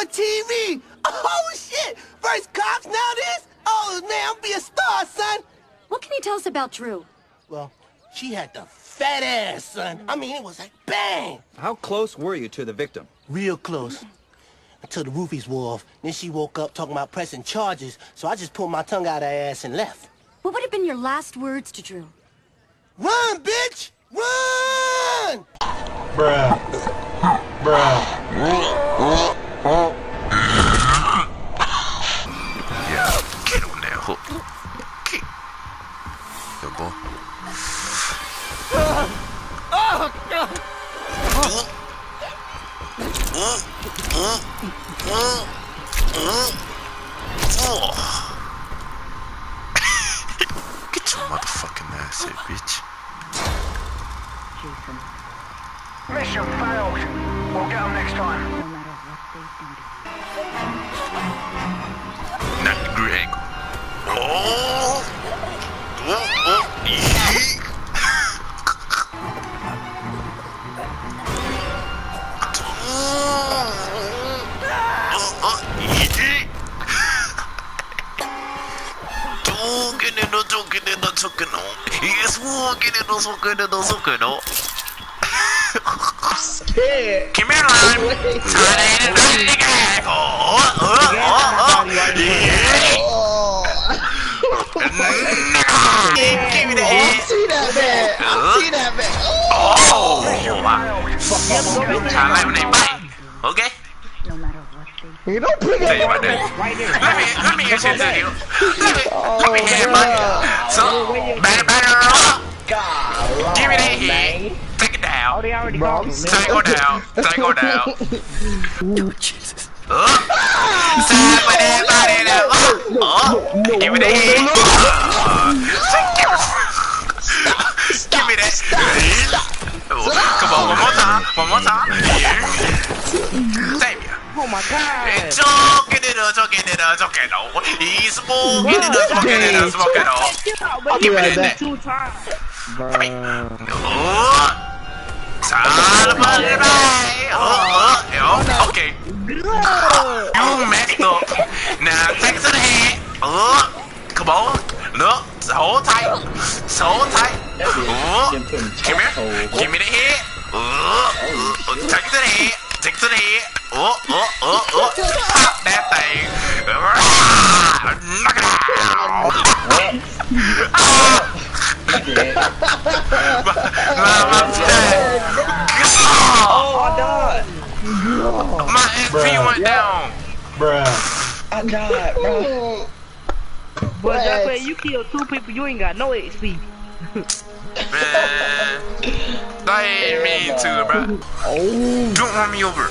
on TV. Oh, shit. First cops, now this? Oh, man, I'm gonna be a star, son. What can you tell us about Drew? Well, she had the fat ass, son. I mean, it was like bang. How close were you to the victim? Real close. Until the roofies wore off. Then she woke up talking about pressing charges, so I just pulled my tongue out of her ass and left. What would have been your last words to Drew? Run, bitch! Run! Bruh. Bruh. Yeah, get on that hook. Get. Good boy. Oh, God. Get your motherfucking ass here, bitch. Jason. Mission failed. We'll get them next time. No matter what they do to you. Not the Greg. Oh! Don't get in, no. Scared. Come here, Lon. Oh, okay. No matter what they do. You don't pick up right there. Let me get you to you. Let me get it, bud. So, batter. Give me that heat. Take it down. Tango down. Tango down. Oh, Jesus. Give me that heat. Give me that. Come on, one more time. Damn you. Oh my God. Choking it up. He's smoking it up. I'll give it that. 2 times. Okay. You messed up. Now take it to the head. Come on. Look. So tight. Come here. Give me the head. Take the head. Pop that thing. Knock it out. My FP went down. Bruh. I died, bro. But that's why you killed 2 people. You ain't got no XP. Man, I ain't mean to, bro. Oh. Don't run me over.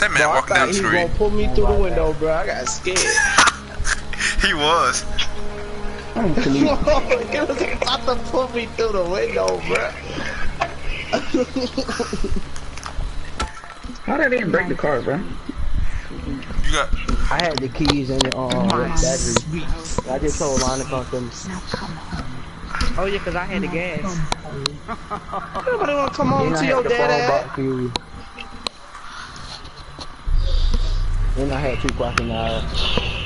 That man walking down the street. He was gonna pull me through the window, bro. I got scared. He was. He was about to pull me through the window, bro. How did they even break the car, bro? You got... I had the keys and the battery. I just told Lon to come to me. Oh yeah, cause I had the gas. Nobody wanna come home to your dad. Then I had 2 blocking hours.